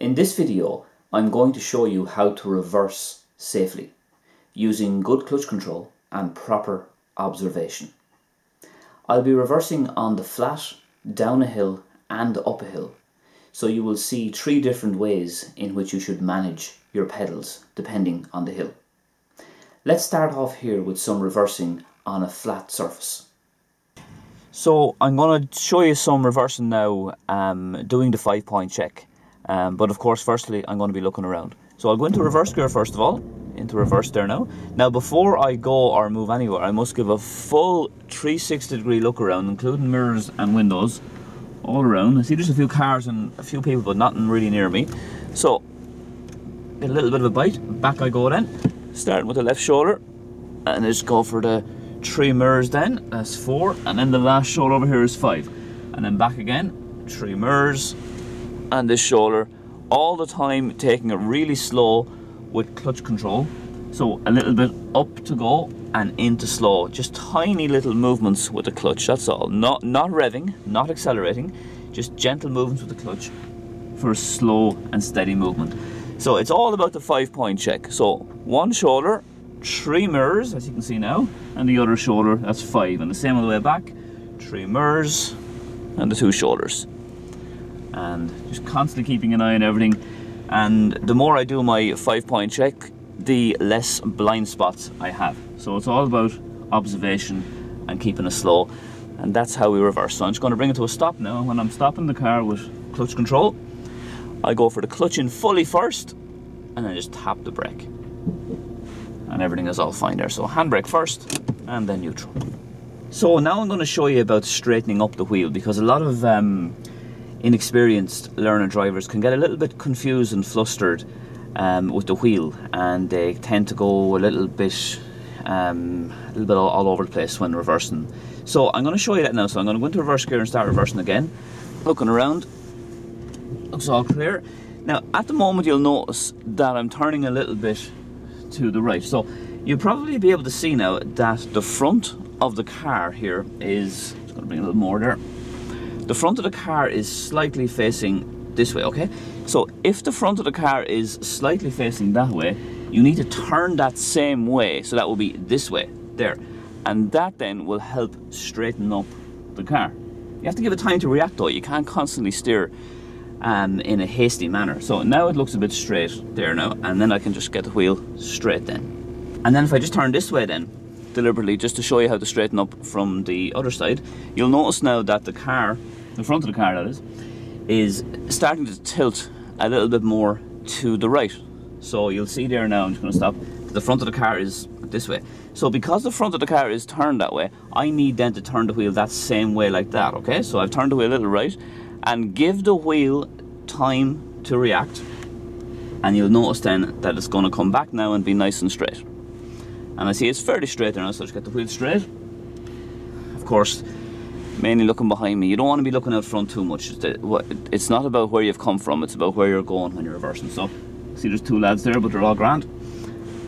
In this video, I'm going to show you how to reverse safely using good clutch control and proper observation. I'll be reversing on the flat, down a hill and up a hill, so you will see three different ways in which you should manage your pedals depending on the hill. Let's start off here with some reversing on a flat surface. So I'm going to show you some reversing now doing the 5-point check, but of course firstly I'm going to be looking around. So I'll go into reverse gear first of all, into reverse there now. Now before I go or move anywhere I must give a full 360 degree look around, including mirrors and windows all around. I see there's a few cars and a few people but nothing really near me. So get a little bit of a bite, back I go then, starting with the left shoulder and just go for the 3 mirrors then, that's 4, and then the last shoulder over here is 5, and then back again, 3 mirrors, and this shoulder, all the time taking it really slow with clutch control. So a little bit up to go and into slow, just tiny little movements with the clutch, that's all, not revving, not accelerating, just gentle movements with the clutch for a slow and steady movement. So it's all about the 5-point check, so one shoulder, 3 mirrors as you can see now, and the other shoulder, that's 5, and the same on the way back, 3 mirrors and the 2 shoulders, and just constantly keeping an eye on everything. And the more I do my 5-point check, the less blind spots I have, so it's all about observation and keeping it slow, and that's how we reverse. So I'm just going to bring it to a stop now. When I'm stopping the car with clutch control, I go for the clutch in fully first and then just tap the brake, and everything is all fine there. So handbrake first and then neutral. So now I'm going to show you about straightening up the wheel, because a lot of inexperienced learner drivers can get a little bit confused and flustered with the wheel, and they tend to go a little bit all over the place when reversing. So I'm going to show you that now. So I'm going to go into reverse gear and start reversing again. Looking around, looks all clear. Now at the moment you'll notice that I'm turning a little bit to the right, so you'll probably be able to see now that the front of the car here is, I'm just going to bring a little more there, the front of the car is slightly facing this way, okay? So if the front of the car is slightly facing that way, you need to turn that same way, so that will be this way, there, and that then will help straighten up the car. You have to give it time to react though, you can't constantly steer in a hasty manner. So now it looks a bit straight there now, and then I can just get the wheel straight then. And then if I just turn this way then, deliberately, just to show you how to straighten up from the other side, you'll notice now that the car, the front of the car that is starting to tilt a little bit more to the right. So you'll see there now, I'm just going to stop, the front of the car is this way. So because the front of the car is turned that way, I need then to turn the wheel that same way like that, okay? So I've turned the wheel a little right, and give the wheel time to react, and you'll notice then that it's going to come back now and be nice and straight. And I see it's fairly straight there now, so I just get the wheel straight. Of course, mainly looking behind me, you don't want to be looking out front too much. It's not about where you've come from, it's about where you're going when you're reversing. So see there's 2 lads there, but they're all grand,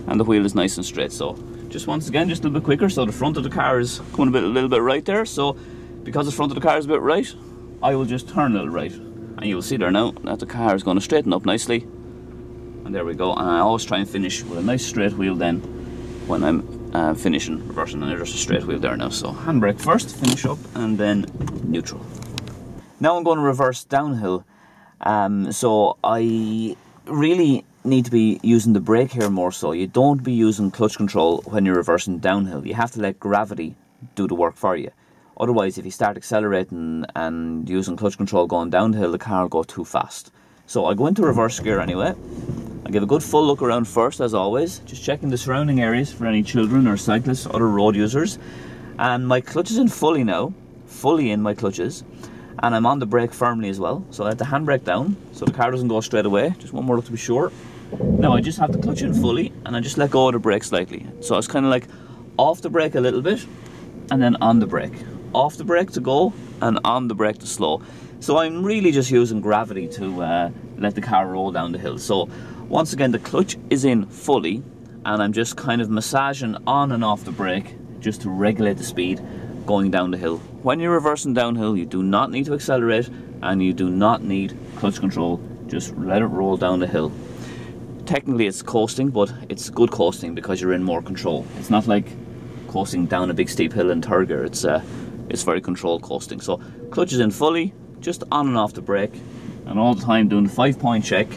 and the wheel is nice and straight. So just once again, just a little bit quicker. So the front of the car is coming a little bit right there, so because the front of the car is a bit right, I will just turn a little right, and you'll see there now that the car is going to straighten up nicely, and there we go. And I always try and finish with a nice straight wheel then when I'm finishing reversing, and there's a straight wheel there now. So handbrake first, finish up, and then neutral. Now I'm going to reverse downhill, so I really need to be using the brake here more so. You don't be using clutch control when you're reversing downhill. You have to let gravity do the work for you. Otherwise, if you start accelerating and using clutch control going downhill, the car will go too fast. So I go into reverse gear anyway. I give a good full look around first, as always, just checking the surrounding areas for any children or cyclists, other road users. And my clutch is in fully now, fully in my clutches. And I'm on the brake firmly as well. So I let the handbrake down so the car doesn't go straight away. Just one more look to be sure. Now I just have the clutch in fully and I just let go of the brake slightly. So it's kind of like off the brake a little bit and then on the brake. Off the brake to go and on the brake to slow. So I'm really just using gravity to let the car roll down the hill. So once again the clutch is in fully and I'm just kind of massaging on and off the brake just to regulate the speed going down the hill. When you're reversing downhill you do not need to accelerate and you do not need clutch control Just let it roll down the hill. Technically it's coasting, but it's good coasting because you're in more control. It's not like coasting down a big steep hill in Turgor. It's very controlled coasting. So clutch is in fully, just on and off the brake, and all the time doing the 5-point check.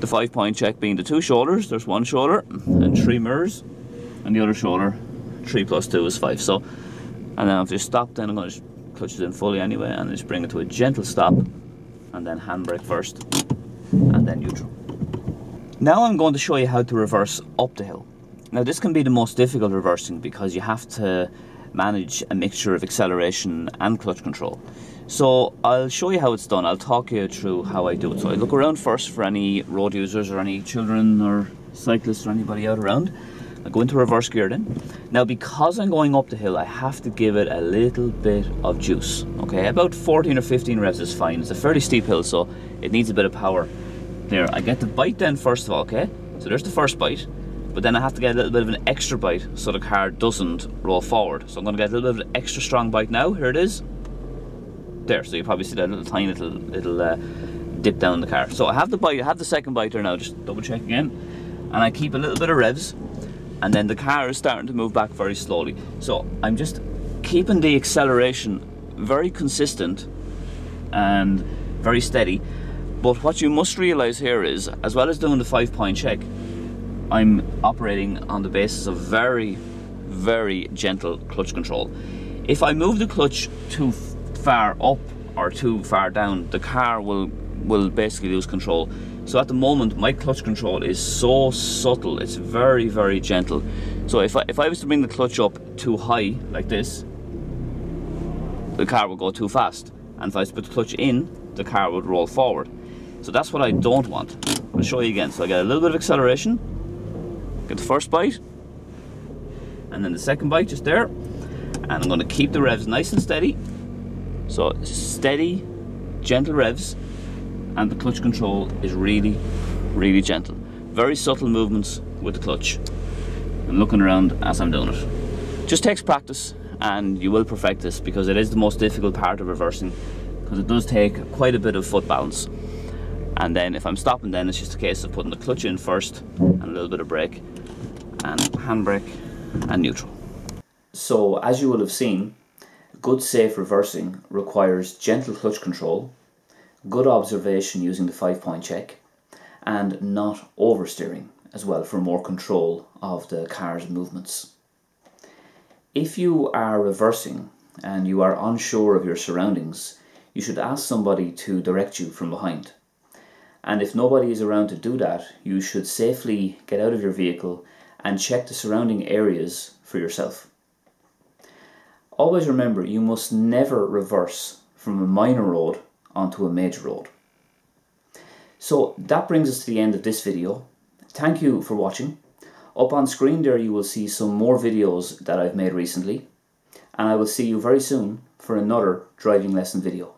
The 5-point check being the two shoulders. There's one shoulder and three mirrors, and the other shoulder, 3 plus 2 is 5. So, and then after you stop, then I'm going to clutch it in fully anyway, and just bring it to a gentle stop, and then handbrake first, and then neutral. Now I'm going to show you how to reverse up the hill. Now this can be the most difficult reversing because you have to manage a mixture of acceleration and clutch control. So I'll show you how it's done. I'll talk you through how I do it. So I look around first for any road users or any children or cyclists or anybody out around. I go into reverse gear then. Now because I'm going up the hill, I have to give it a little bit of juice. Okay, about 14 or 15 revs is fine. It's a fairly steep hill, so it needs a bit of power there. I get the bite then first of all, okay? So there's the first bite. But then I have to get a little bit of an extra bite so the car doesn't roll forward. So I'm going to get a little bit of an extra strong bite now. Here it is. There, so you probably see that little tiny little dip down the car. So I have the bite, I have the second bite there now, just double check again. And I keep a little bit of revs. And then the car is starting to move back very slowly. So I'm just keeping the acceleration very consistent and very steady. But what you must realise here is, as well as doing the 5-point check, I'm operating on the basis of very, very gentle clutch control. If I move the clutch too far up or too far down, the car will basically lose control. So at the moment, my clutch control is so subtle, it's very, very gentle. So if I was to bring the clutch up too high, like this, the car would go too fast. And if I was to put the clutch in, the car would roll forward. So that's what I don't want. I'll show you again. So I get a little bit of acceleration, get the first bite, and then the second bite just there. And I'm going to keep the revs nice and steady. So steady, gentle revs. And the clutch control is really, really gentle. Very subtle movements with the clutch. I'm looking around as I'm doing it. Just takes practice and you will perfect this because it is the most difficult part of reversing, because it does take quite a bit of foot balance. And then if I'm stopping, then it's just a case of putting the clutch in first and a little bit of brake and handbrake and neutral. So as you will have seen, good safe reversing requires gentle clutch control, good observation using the 5-point check, and not oversteering as well for more control of the car's movements. If you are reversing and you are unsure of your surroundings, you should ask somebody to direct you from behind. And if nobody is around to do that, you should safely get out of your vehicle and check the surrounding areas for yourself. Always remember, you must never reverse from a minor road onto a major road. So that brings us to the end of this video. Thank you for watching. Up on screen there you will see some more videos that I've made recently, and I will see you very soon for another driving lesson video.